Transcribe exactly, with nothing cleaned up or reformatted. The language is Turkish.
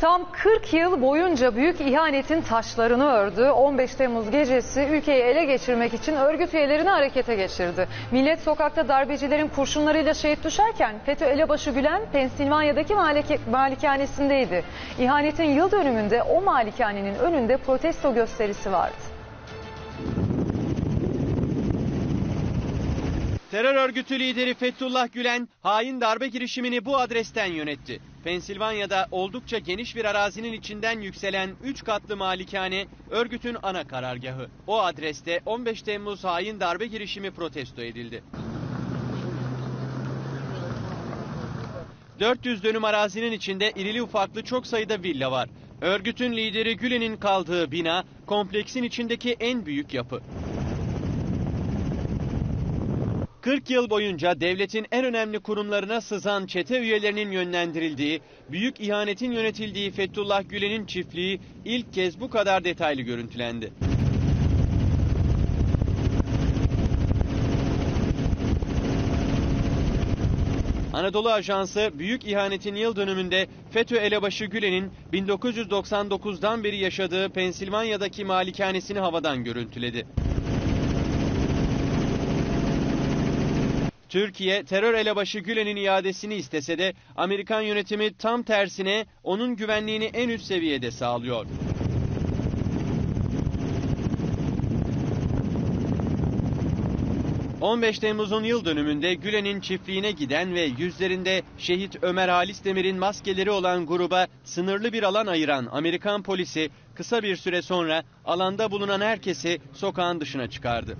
Tam kırk yıl boyunca büyük ihanetin taşlarını ördü. on beş Temmuz gecesi ülkeyi ele geçirmek için örgüt üyelerini harekete geçirdi. Millet sokakta darbecilerin kurşunlarıyla şehit düşerken FETÖ elebaşı Gülen Pensilvanya'daki malikanesindeydi. İhanetin yıl dönümünde o malikanenin önünde protesto gösterisi vardı. Terör örgütü lideri Fethullah Gülen hain darbe girişimini bu adresten yönetti. Pensilvanya'da oldukça geniş bir arazinin içinden yükselen üç katlı malikane örgütün ana karargahı. O adreste on beş Temmuz hain darbe girişimi protesto edildi. dört yüz dönüm arazinin içinde irili ufaklı çok sayıda villa var. Örgütün lideri Gülen'in kaldığı bina kompleksin içindeki en büyük yapı. kırk yıl boyunca devletin en önemli kurumlarına sızan çete üyelerinin yönlendirildiği, büyük ihanetin yönetildiği Fethullah Gülen'in çiftliği ilk kez bu kadar detaylı görüntülendi. Anadolu Ajansı, büyük ihanetin yıl dönümünde FETÖ elebaşı Gülen'in bin dokuz yüz doksan dokuzdan beri yaşadığı Pensilvanya'daki malikanesini havadan görüntüledi. Türkiye terör elebaşı Gülen'in iadesini istese de Amerikan yönetimi tam tersine onun güvenliğini en üst seviyede sağlıyor. on beş Temmuz'un yıl dönümünde Gülen'in çiftliğine giden ve yüzlerinde şehit Ömer Halis Demir'in maskeleri olan gruba sınırlı bir alan ayıran Amerikan polisi kısa bir süre sonra alanda bulunan herkesi sokağın dışına çıkardı.